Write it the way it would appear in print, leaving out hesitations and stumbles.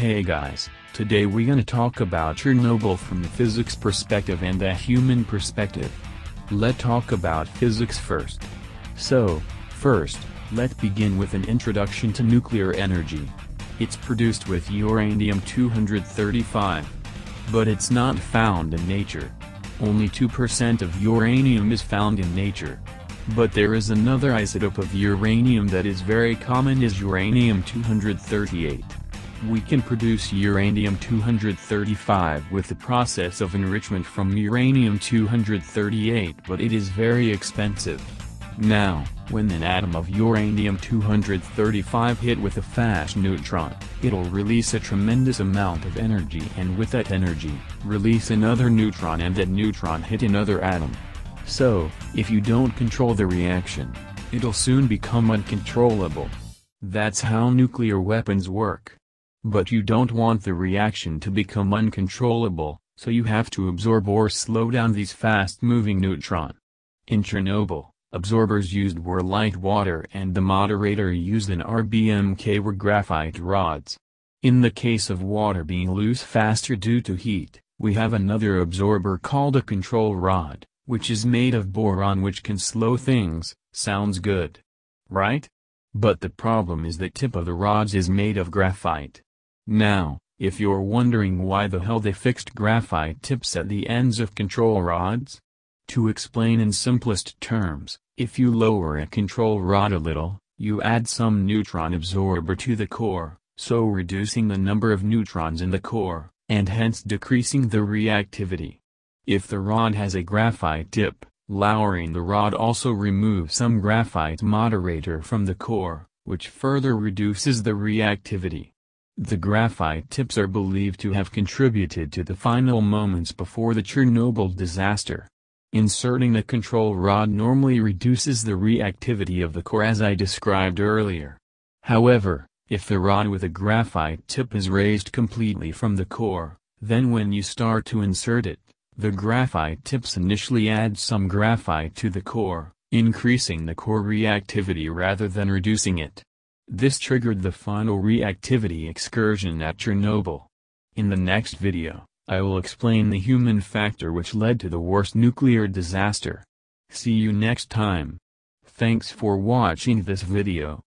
Hey guys, today we're gonna talk about Chernobyl from the physics perspective and the human perspective. Let's talk about physics first. So, first, let's begin with an introduction to nuclear energy. It's produced with uranium 235. But it's not found in nature. Only 2% of uranium is found in nature. But there is another isotope of uranium that is very common is uranium 238. We can produce uranium 235 with the process of enrichment from uranium 238, but it is very expensive. Now, when an atom of uranium 235 hit with a fast neutron, it'll release a tremendous amount of energy, and with that energy, release another neutron, and that neutron hit another atom. So, if you don't control the reaction, it'll soon become uncontrollable. That's how nuclear weapons work. But you don't want the reaction to become uncontrollable, so you have to absorb or slow down these fast-moving neutrons. In Chernobyl, absorbers used were light water and the moderator used an RBMK were graphite rods. In the case of water being loose faster due to heat, we have another absorber called a control rod, which is made of boron which can slow things. Sounds good, right? But the problem is the tip of the rods is made of graphite. Now, if you're wondering why the hell they fixed graphite tips at the ends of control rods? To explain in simplest terms, if you lower a control rod a little, you add some neutron absorber to the core, so reducing the number of neutrons in the core, and hence decreasing the reactivity. If the rod has a graphite tip, lowering the rod also removes some graphite moderator from the core, which further reduces the reactivity. The graphite tips are believed to have contributed to the final moments before the Chernobyl disaster. Inserting a control rod normally reduces the reactivity of the core as I described earlier. However, if the rod with a graphite tip is raised completely from the core, then when you start to insert it, the graphite tips initially add some graphite to the core, increasing the core reactivity rather than reducing it. This triggered the final reactivity excursion at Chernobyl. In the next video, I will explain the human factor which led to the worst nuclear disaster. See you next time. Thanks for watching this video.